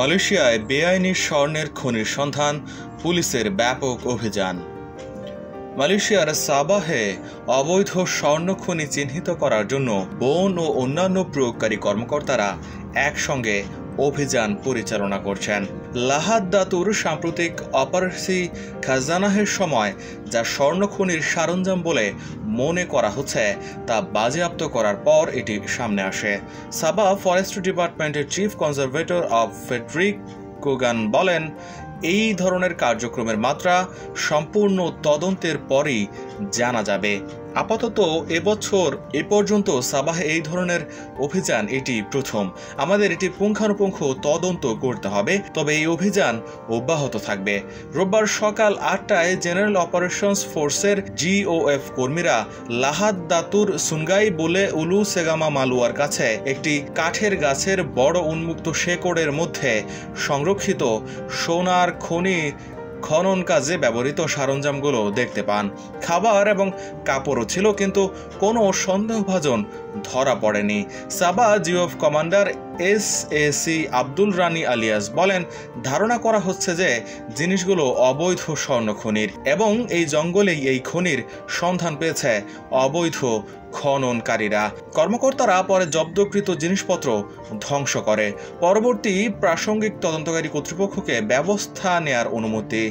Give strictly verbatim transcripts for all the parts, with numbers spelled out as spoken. মালয়েশিয়ায় বেআইনি স্বর্ণের খনির সন্ধান পুলিশের ব্যাপক অভিযান। মালয়েশিয়ার সাবাহে অবৈধ স্বর্ণ খনি চিহ্নিত করার জন্য বন ও অন্যান্য প্রয়োগকারী কর্মকর্তারা একসঙ্গে অভিযান পরিচালনা করছেন। লাহাত দাতুর সাম্প্রতিক অপারেশি খাজানাহের সময় যা স্বর্ণ খনির সরঞ্জাম বলে মনে করা হচ্ছে তা বাজেয়াপ্ত করার পর এটি সামনে আসে। সাবা ফরেস্ট্রি ডিপার্টমেন্টের chief conservator of Frederick Kogan বলেন, এই ধরনের কার্যক্রমের মাত্রা সম্পূর্ণ তদন্তের পরই জানা যাবে। আপাতত এবছর এ পর্যন্ত সাবাহে এই ধরনের অভিযান এটি প্রথম। আমাদের এটি পুঙ্খানুপুঙ্খ তদন্ত করতে হবে, তবে এই অভিযান অব্যাহত থাকবে। রোববার সকাল আটটায় জেনারেল অপারেশনস ফোর্সের জিওএফ কর্মীরা লাহাত দাতুর সুনগাই বলে উলু সেগামা মালুয়ার কাছে একটি কাঠের গাছের বড় উন্মুক্ত শেকড়ের মধ্যে সংরক্ষিত সোনার খনি খনন কাজে ব্যবহৃত সরঞ্জামগুলো দেখতে পান। খাবার এবং কাপড়ও ছিল, কিন্তু কোনো সন্দেহভাজন ধরা পড়েনি। Sabah GOF commander S A C Abdul Rani alias বলেন, ধারণা করা হচ্ছে যে জিনিসগুলো অবৈধ স্বর্ণ খনির এবং এই জঙ্গলেই এই খনির সন্ধান পেয়েছে অবৈধ খননকারীরা। কর্মকর্তারা পরে জব্দকৃত জিনিসপত্র ধ্বংস করে। পরবর্তী প্রাসঙ্গিক তদন্তকারী কর্তৃপক্ষকে ব্যবস্থা নেয়ার অনুমতি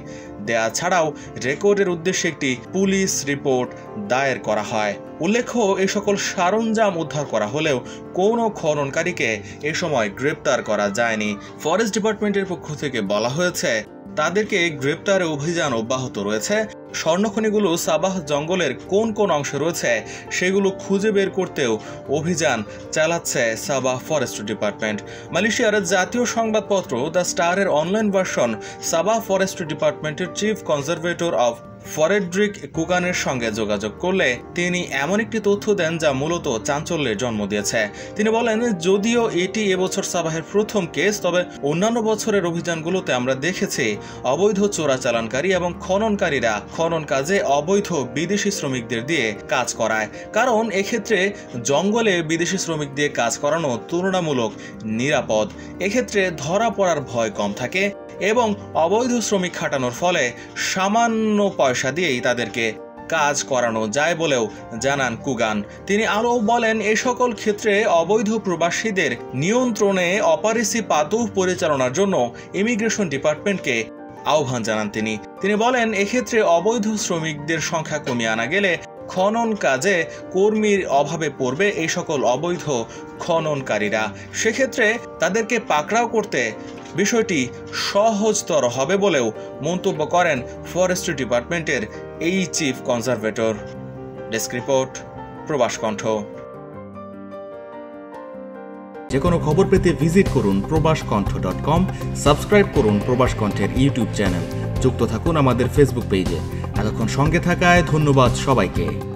দেয়া ছাড়াও রেকর্ডের উদ্দেশ্যে একটি পুলিশ রিপোর্ট দায়ের করা হয়। উল্লেখ্য, এ সকল সরঞ্জাম উদ্ধার করা হলেও কোনো খননকারীকে এ সময় গ্রেপ্তার করা যায়নি। ফরেস্ট ডিপার্টমেন্টের পক্ষ থেকে বলা হয়েছে তাদেরকে গ্রেপ্তারে অভিযান অব্যাহত রয়েছে। স্বর্ণখনিগুলো সাবাহ জঙ্গলের কোন কোন অংশে রয়েছে সেগুলো খুঁজে বের করতেও অভিযান চালাচ্ছে সাবাহ ফরেস্ট ডিপার্টমেন্ট। মালয়েশিয়ার জাতীয় সংবাদপত্র দ্য স্টারের অনলাইন ভার্সন সাবাহ ফরেস্ট ডিপার্টমেন্টের চিফ কনজারভেটর অব ফরেডরিক কুগানের সঙ্গে যোগাযোগ করলে তিনি এমন একটি তথ্য দেন যা মূলত চাঞ্চল্যের জন্ম দিয়েছে। তিনি বলেন, যদিও এটি এবছর সাবাহের প্রথম কেস, তবে অন্যান্য বছরের অভিযানগুলোতে আমরা দেখেছি অবৈধ চোরাচালানকারী এবং খননকারীরা খনন কাজে অবৈধ বিদেশি শ্রমিকদের দিয়ে কাজ করায়, কারণ এক্ষেত্রে জঙ্গলে বিদেশি শ্রমিক দিয়ে কাজ করানো তুলনামূলক নিরাপদ। এক্ষেত্রে ধরা পড়ার ভয় কম থাকে এবং অবৈধ শ্রমিক খাটানোর ফলে সামান্য পয়সা দিয়েই তাদেরকে কাজ করানো যায় বলেও জানান কুগান। তিনি আরও বলেন, এ সকল ক্ষেত্রে অবৈধ প্রবাসীদের নিয়ন্ত্রণে অপারেশি পাতু পরিচালনার জন্য ইমিগ্রেশন ডিপার্টমেন্টকে আহ্বান জানান তিনি। তিনি বলেন, এক্ষেত্রে অবৈধ শ্রমিকদের সংখ্যা কমিয়ে আনা গেলে খনন কাজে কর্মীর অভাবে পড়বে এই সকল অবৈধ খননকারীরা। সেক্ষেত্রে তাদেরকে পাকড়াও করতে বিষয়টি সহজতর হবে বলেও মন্তব্য করেন ফরেস্ট্রি ডিপার্টমেন্টের এই চিফ কনজারভেটর। ডেস্ক রিপোর্ট, প্রবাস কণ্ঠ। যে কোনো খবর পেতে ভিজিট করুন প্রবাস কণ্ঠ ডট কম, সাবস্ক্রাইব করুন প্রবাস কণ্ঠের ইউটিউব চ্যানেল, যুক্ত থাকুন আমাদের ফেসবুক পেজে। এতক্ষণ সঙ্গে থাকায় ধন্যবাদ সবাইকে।